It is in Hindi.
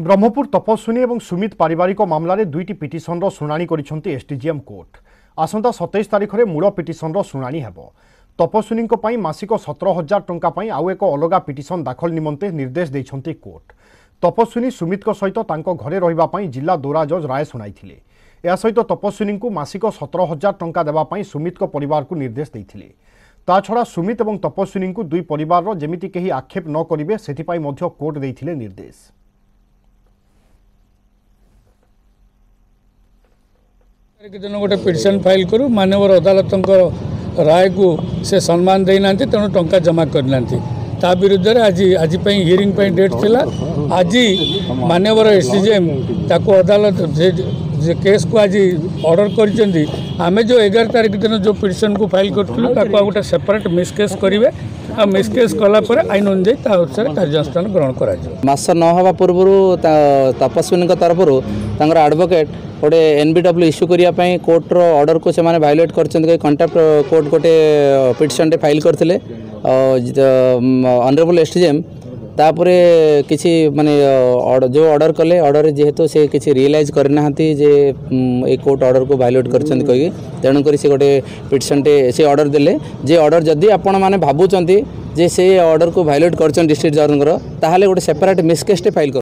ब्रह्मपुर तपस्विनी और सुमित पारिवारिक मामलें दुईटी पिटिशनर शुणाणी करिसेंति एसडीजेएम कोर्ट। आसंता 27 तारिखर मूल पिटिशनर शुणाणी हेब। तपस्विनी मासिक 17,000 टंका पई आउ एक अलगा पिटिशन दाखल निमंते निर्देश देइछंति कोर्ट। तपस्विनी सुमित सहित तांको घरे रहिबा पई जिला दौरा जज राय सुनाइथिले। या सहित तपस्विनी मासिक 17,000 टंका देबा पई सुमित परिवार को निर्देश देइथिले। ता छड़ा सुमित और तपस्विनी दुई परिवार जेमिति केही आक्षेप न करिवे सेथिपाई मध्य कोर्ट देइथिले निर्देश। तारिख दिन गोटे पिटिशन फाइल करूँ मानवर अदालत राय को से सम्मान देना तेणु टंका जमा करना ता विरुद्ध आज आजपाई हियरिंग पे डेट थिला। आज मानवर एसडीजेएम ताको अदालत जे केस को आज ऑर्डर करें। आम जो 11 तारिख दिन जो पिटिशन को फाइल करूँ गोटे सेपरेट मिसकेस करेंगे। आ मिसकेस कलापर आईन अनुजाई कार्यानुष्ठान ग्रहण कर पूर्व तपस्विनी तरफ आडभोकेट गोटे एनबीडब्ल्यू इश्यू करने कोर्टर ऑर्डर को सेने वायोलेट कर कंटेम्प्ट कोर्ट गोटे पिटिशन फाइल करते ऑनरेबल एसडीजेएम तापर किसी माने जो ऑर्डर कले ऑर्डर जेहेतु से किसी रियलाइज करना जे ए कोर्ट ऑर्डर को वायोलेट कर तेणुक से गोटे पिटिशन से ऑर्डर देले। जे ऑर्डर जदि आपण माने भाबुचंती जे से ऑर्डर को वायोलेट कर डिस्ट्रिक्ट जजर ताहले गोटे सेपरेट मिसकेस फाइल कर।